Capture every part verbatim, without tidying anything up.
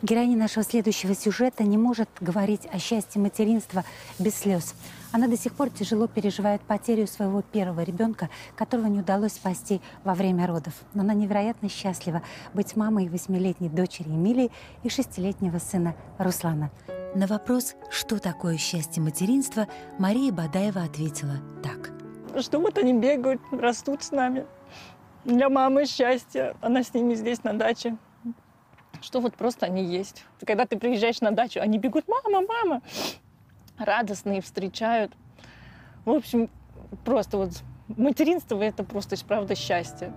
Героиня нашего следующего сюжета не может говорить о счастье материнства без слез. Она до сих пор тяжело переживает потерю своего первого ребенка, которого не удалось спасти во время родов. Но она невероятно счастлива быть мамой восьмилетней дочери Эмилии и шестилетнего сына Руслана. На вопрос, что такое счастье материнства, Мария Бадаева ответила так. Что вот они бегают, растут с нами. Для мамы счастье. Она с ними здесь на даче. Что вот просто они есть. Когда ты приезжаешь на дачу, они бегут: мама, мама. Радостные встречают. В общем, просто вот материнство – это просто, правда, счастье.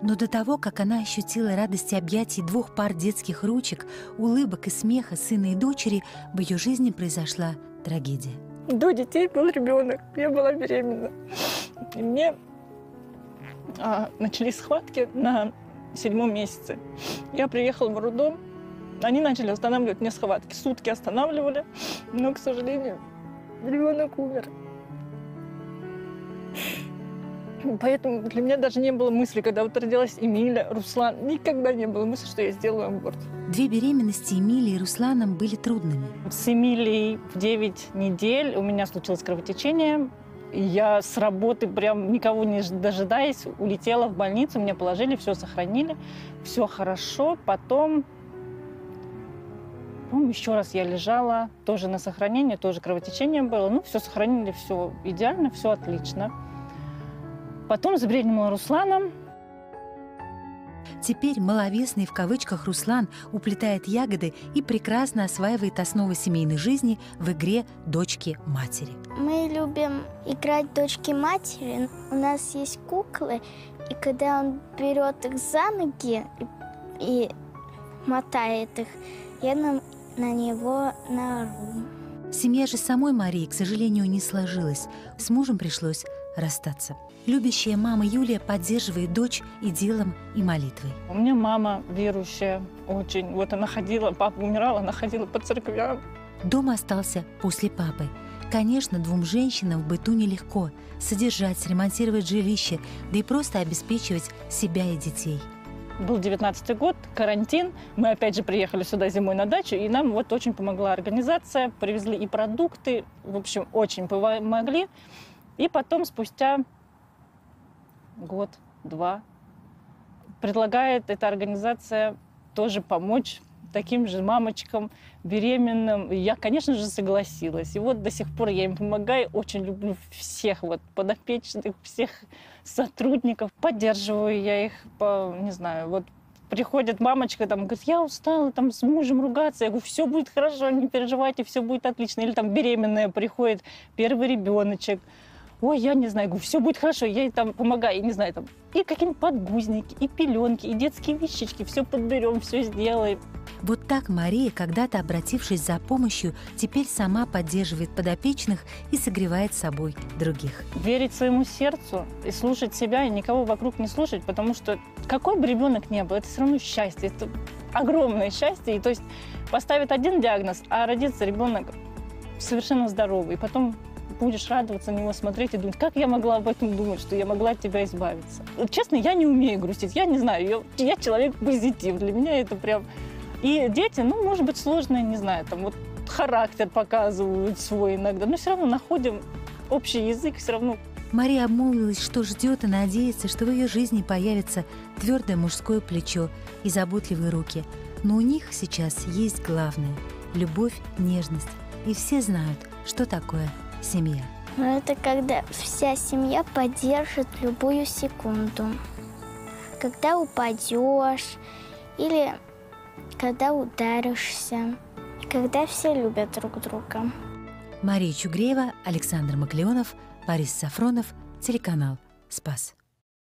Но до того, как она ощутила радость объятий двух пар детских ручек, улыбок и смеха сына и дочери, в ее жизни произошла трагедия. До детей был ребенок, я была беременна. И мне а, начались схватки на седьмом месяце. Я приехала в роддом, они начали останавливать мне схватки. Сутки останавливали, но, к сожалению, ребенок умер. Поэтому для меня даже не было мысли, когда вот родилась Эмилия, Руслан, никогда не было мысли, что я сделаю аборт. Две беременности Эмилии и Русланом были трудными. С Эмилией в девять недель у меня случилось кровотечение. Я с работы, прям никого не дожидаясь, улетела в больницу, меня положили, все сохранили, все хорошо. Потом, ну, еще раз я лежала, тоже на сохранении, тоже кровотечение было. Ну, все сохранили, все идеально, все отлично. Потом забеременела Русланом. Теперь маловесный в кавычках Руслан уплетает ягоды и прекрасно осваивает основы семейной жизни в игре «Дочки-матери». Мы любим играть «Дочки-матери». У нас есть куклы, и когда он берет их за ноги и мотает их, я на, на него нару. Семья же самой Марии, к сожалению, не сложилась. С мужем пришлось расстаться. Любящая мама Юлия поддерживает дочь и делом, и молитвой. У меня мама верующая очень. Вот она ходила, папа умирал, она ходила по церквям. Дом остался после папы. Конечно, двум женщинам в быту нелегко. Содержать, ремонтировать жилище, да и просто обеспечивать себя и детей. Был девятнадцатый год, карантин. Мы опять же приехали сюда зимой на дачу, и нам вот очень помогла организация. Привезли и продукты, в общем, очень помогли. И потом, спустя год-два, предлагает эта организация тоже помочь таким же мамочкам, беременным. И я, конечно же, согласилась. И вот до сих пор я им помогаю. Очень люблю всех вот подопечных, всех сотрудников. Поддерживаю я их, по, не знаю, вот приходит мамочка, там, говорит: я устала там с мужем ругаться. Я говорю: все будет хорошо, не переживайте, все будет отлично. Или там беременная приходит, первый ребеночек. Ой, я не знаю, все будет хорошо, я ей там помогаю, я не знаю, там и какие-нибудь подгузники, и пеленки, и детские вещички, все подберем, все сделаем. Вот так Мария, когда-то обратившись за помощью, теперь сама поддерживает подопечных и согревает собой других. Верить своему сердцу и слушать себя, и никого вокруг не слушать, потому что какой бы ребенок ни был, это все равно счастье, это огромное счастье. И то есть поставят один диагноз, а родится ребенок совершенно здоровый, и потом будешь радоваться на него, смотреть и думать: как я могла об этом думать, что я могла от тебя избавиться. Честно, я не умею грустить, я не знаю, я, я человек позитив, для меня это прям... И дети, ну, может быть, сложные, не знаю, там вот характер показывают свой иногда, но все равно находим общий язык, все равно... Мария обмолвилась, что ждет и надеется, что в ее жизни появится твердое мужское плечо и заботливые руки. Но у них сейчас есть главное – любовь, нежность. И все знают, что такое семья. Ну, это когда вся семья поддержит любую секунду. Когда упадешь или когда ударишься. Когда все любят друг друга. Мария Чугреева, Александр Маклеонов, Борис Сафронов, телеканал «Спас».